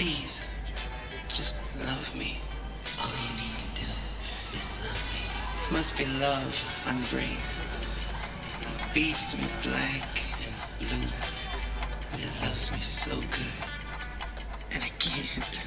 Please, just love me. All you need to do is love me. Must be love on the brain. It beats me black and blue, but it loves me so good. And I can't get enough.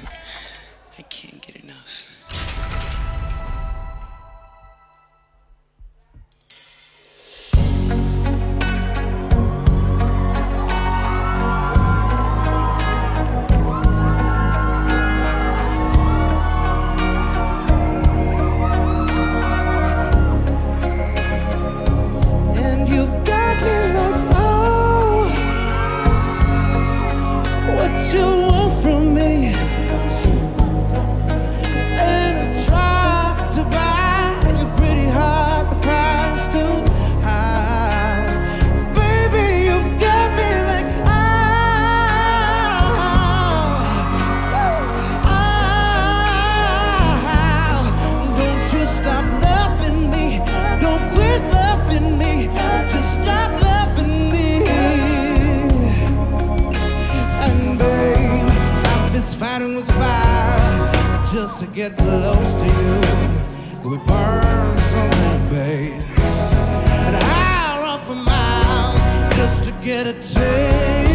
Just to get close to you, could we burn something, babe? An hour off for miles, just to get a taste.